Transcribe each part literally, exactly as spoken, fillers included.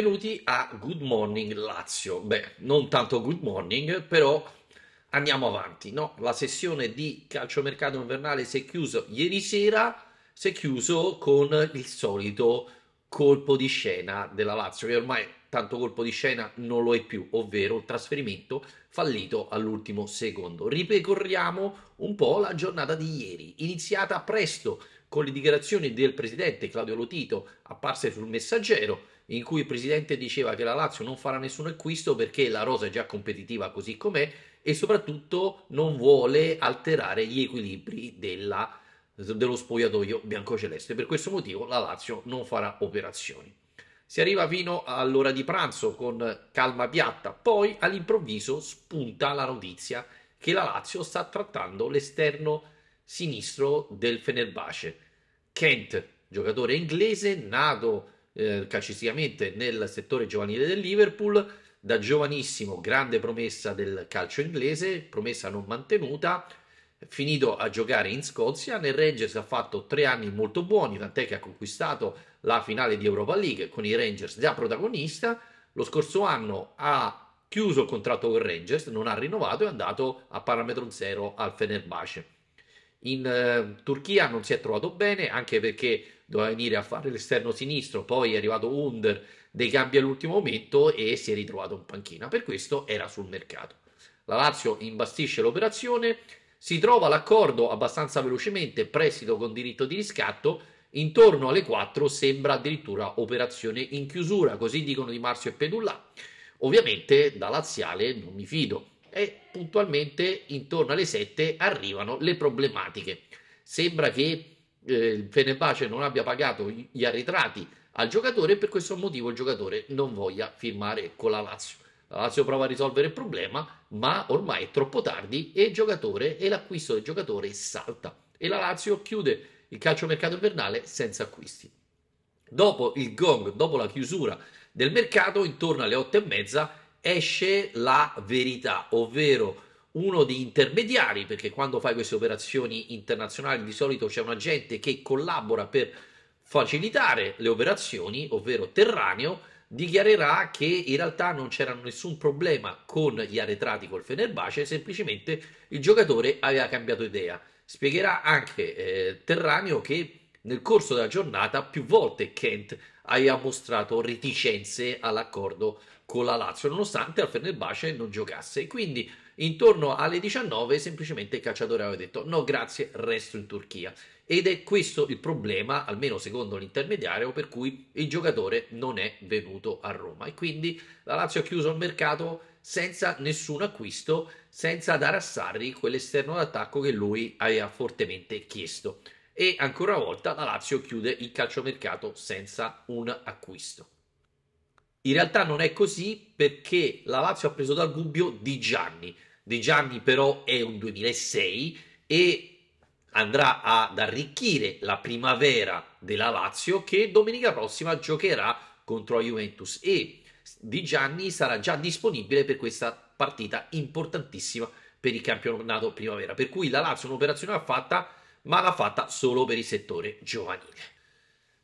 benvenuti a Good Morning Lazio. Beh, non tanto good morning, però andiamo avanti, no? La sessione di calciomercato invernale si è chiusa ieri sera, si è chiuso con il solito colpo di scena della Lazio, che ormai tanto colpo di scena non lo è più, ovvero il trasferimento fallito all'ultimo secondo. Ripercorriamo un po' la giornata di ieri, iniziata presto con le dichiarazioni del presidente Claudio Lotito apparse sul Messaggero, in cui il presidente diceva che la Lazio non farà nessun acquisto perché la rosa è già competitiva così com'è e soprattutto non vuole alterare gli equilibri della, dello spogliatoio biancoceleste. Per questo motivo la Lazio non farà operazioni. Si arriva fino all'ora di pranzo con calma piatta, poi all'improvviso spunta la notizia che la Lazio sta trattando l'esterno sinistro del Fenerbahce. Kent, giocatore inglese, nato eh, calcisticamente nel settore giovanile del Liverpool, da giovanissimo grande promessa del calcio inglese, promessa non mantenuta, finito a giocare in Scozia, nel Rangers ha fatto tre anni molto buoni, tant'è che ha conquistato la finale di Europa League con i Rangers già protagonista. Lo scorso anno ha chiuso il contratto con Rangers, non ha rinnovato e è andato a parametro zero al Fenerbahce. In eh, Turchia non si è trovato bene, anche perché doveva venire a fare l'esterno sinistro, poi è arrivato Under, dei cambi all'ultimo momento e si è ritrovato in panchina, per questo era sul mercato. La Lazio imbastisce l'operazione, si trova l'accordo abbastanza velocemente, prestito con diritto di riscatto, intorno alle quattro sembra addirittura operazione in chiusura, così dicono Di Marzio e Pedullà. Ovviamente da laziale non mi fido. E puntualmente intorno alle sette arrivano le problematiche. Sembra che eh, il Fenerbahce non abbia pagato gli arretrati al giocatore e per questo motivo il giocatore non voglia firmare con la Lazio. La Lazio prova a risolvere il problema, ma ormai è troppo tardi e il giocatore e l'acquisto del giocatore salta e la Lazio chiude il calciomercato invernale senza acquisti. Dopo il gong, dopo la chiusura del mercato, intorno alle otto e mezza esce la verità, ovvero uno degli intermediari, perché quando fai queste operazioni internazionali di solito c'è un agente che collabora per facilitare le operazioni, ovvero Terraneo, dichiarerà che in realtà non c'era nessun problema con gli arretrati col Fenerbahce, semplicemente il giocatore aveva cambiato idea. Spiegherà anche eh, Terraneo che nel corso della giornata più volte Kent aveva mostrato reticenze all'accordo con la Lazio, nonostante al Fenerbahce non giocasse. Quindi intorno alle diciannove semplicemente il calciatore aveva detto no grazie, resto in Turchia. Ed è questo il problema, almeno secondo l'intermediario, per cui il giocatore non è venuto a Roma. E quindi la Lazio ha chiuso il mercato senza nessun acquisto, senza dare a Sarri quell'esterno d'attacco che lui aveva fortemente chiesto. E ancora una volta la Lazio chiude il calciomercato senza un acquisto. In realtà non è così, perché la Lazio ha preso dal Gubbio Di Gianni. Di Gianni però è un duemilasei e andrà ad arricchire la primavera della Lazio, che domenica prossima giocherà contro la Juventus, e Di Gianni sarà già disponibile per questa partita importantissima per il campionato primavera. Per cui la Lazio un'operazione l'ha fatta, ma l'ha fatta solo per il settore giovanile.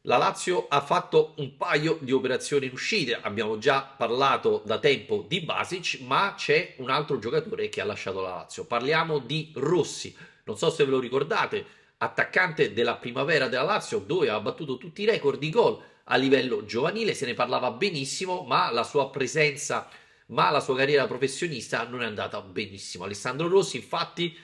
La Lazio ha fatto un paio di operazioni in uscita, abbiamo già parlato da tempo di Basic, ma c'è un altro giocatore che ha lasciato la Lazio. Parliamo di Rossi, non so se ve lo ricordate, attaccante della primavera della Lazio, dove ha battuto tutti i record di gol a livello giovanile, se ne parlava benissimo, ma la sua presenza, ma la sua carriera professionista non è andata benissimo. Alessandro Rossi infatti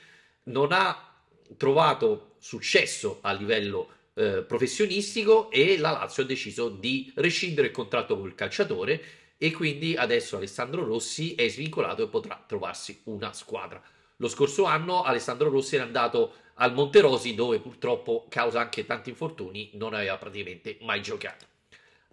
non ha trovato successo a livello Eh, professionistico e la Lazio ha deciso di rescindere il contratto col calciatore e quindi adesso Alessandro Rossi è svincolato e potrà trovarsi una squadra. Lo scorso anno Alessandro Rossi era andato al Monterosi, dove purtroppo, causa anche tanti infortuni, non aveva praticamente mai giocato.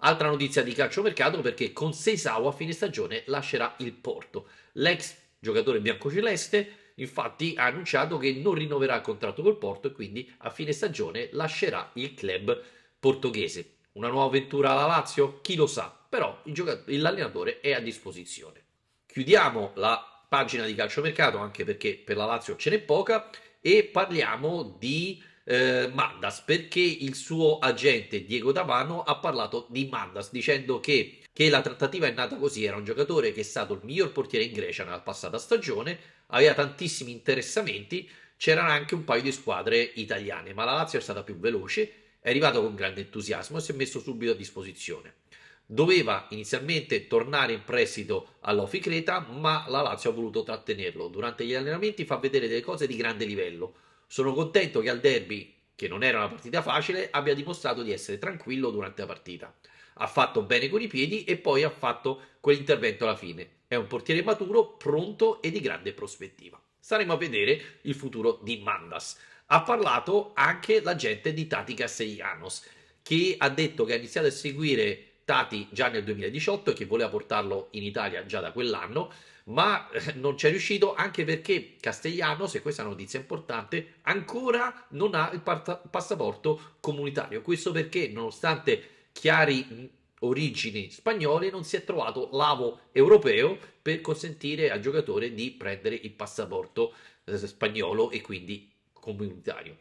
Altra notizia di calciomercato, perché con Seisawa a fine stagione lascerà il Porto. L'ex giocatore biancoceleste infatti ha annunciato che non rinnoverà il contratto col Porto e quindi a fine stagione lascerà il club portoghese. Una nuova avventura alla Lazio? Chi lo sa, però il giocat- l'allenatore è a disposizione. Chiudiamo la pagina di calciomercato, anche perché per la Lazio ce n'è poca, e parliamo di eh, Mandas, perché il suo agente Diego Tavano ha parlato di Mandas dicendo che che la trattativa è nata così. Era un giocatore che è stato il miglior portiere in Grecia nella passata stagione, aveva tantissimi interessamenti, c'erano anche un paio di squadre italiane, ma la Lazio è stata più veloce, è arrivato con grande entusiasmo e si è messo subito a disposizione. Doveva inizialmente tornare in prestito all'Ofi Creta, ma la Lazio ha voluto trattenerlo. Durante gli allenamenti fa vedere delle cose di grande livello. Sono contento che al derby, che non era una partita facile, abbia dimostrato di essere tranquillo durante la partita. Ha fatto bene con i piedi e poi ha fatto quell'intervento alla fine. È un portiere maturo, pronto e di grande prospettiva. Staremo a vedere il futuro di Mandas. Ha parlato anche l'agente di Tati Castellanos, che ha detto che ha iniziato a seguire Tati già nel duemiladiciotto e che voleva portarlo in Italia già da quell'anno, ma non c'è riuscito, anche perché Castellanos, e questa è una notizia importante, ancora non ha il passaporto comunitario. Questo perché, nonostante chiari origini spagnole, non si è trovato l'avo europeo per consentire al giocatore di prendere il passaporto spagnolo e quindi comunitario.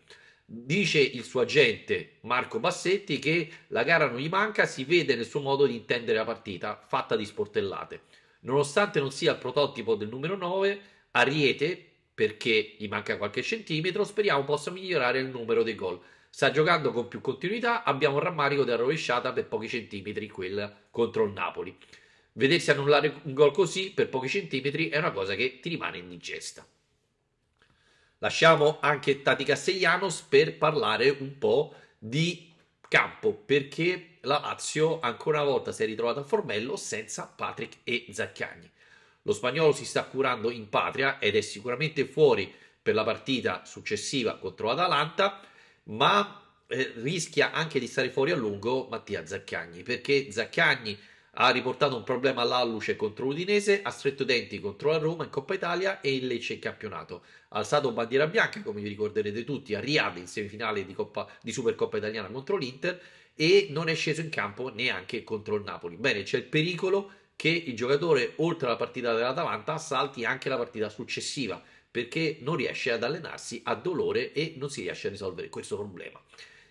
Dice il suo agente Marco Bassetti che la gara non gli manca, si vede nel suo modo di intendere la partita, fatta di sportellate. Nonostante non sia il prototipo del numero nove, Ariete, perché gli manca qualche centimetro, speriamo possa migliorare il numero dei gol. Sta giocando con più continuità, abbiamo un rammarico della rovesciata per pochi centimetri, quella contro il Napoli. Vedersi annullare un gol così per pochi centimetri è una cosa che ti rimane indigesta. Lasciamo anche Tati Castellanos per parlare un po' di campo, perché la Lazio ancora una volta si è ritrovata a Formello senza Patrick e Zaccagni. Lo spagnolo si sta curando in patria ed è sicuramente fuori per la partita successiva contro l'Atalanta, ma eh, rischia anche di stare fuori a lungo Mattia Zaccagni, perché Zaccagni ha riportato un problema all'alluce contro l'Udinese, ha stretto i denti contro la Roma in Coppa Italia e in Lecce in campionato. Ha alzato bandiera bianca, come vi ricorderete tutti, a Riyadh in semifinale di, Coppa, di Supercoppa Italiana contro l'Inter, e non è sceso in campo neanche contro il Napoli. Bene, c'è il pericolo che il giocatore, oltre alla partita dell'Atalanta, salti anche la partita successiva, perché non riesce ad allenarsi, ha dolore e non si riesce a risolvere questo problema.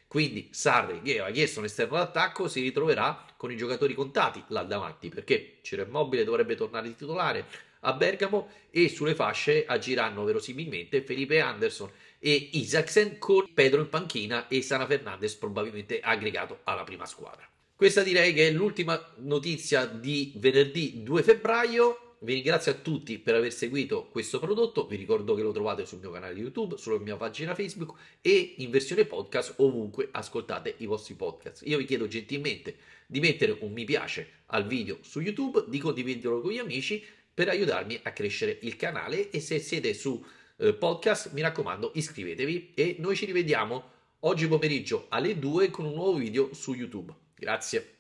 Quindi Sarri, che ha chiesto un esterno d'attacco, si ritroverà con i giocatori contati là davanti, perché Ciro Immobile dovrebbe tornare di titolare a Bergamo e sulle fasce agiranno verosimilmente Felipe Anderson e Isaacsen, con Pedro in panchina e Sara Fernandez probabilmente aggregato alla prima squadra. Questa direi che è l'ultima notizia di venerdì due febbraio. Vi ringrazio a tutti per aver seguito questo prodotto, vi ricordo che lo trovate sul mio canale YouTube, sulla mia pagina Facebook e in versione podcast ovunque ascoltate i vostri podcast. Io vi chiedo gentilmente di mettere un mi piace al video su YouTube, di condividerlo con gli amici per aiutarmi a crescere il canale, e se siete su eh, podcast mi raccomando iscrivetevi e noi ci rivediamo oggi pomeriggio alle due con un nuovo video su YouTube. Grazie.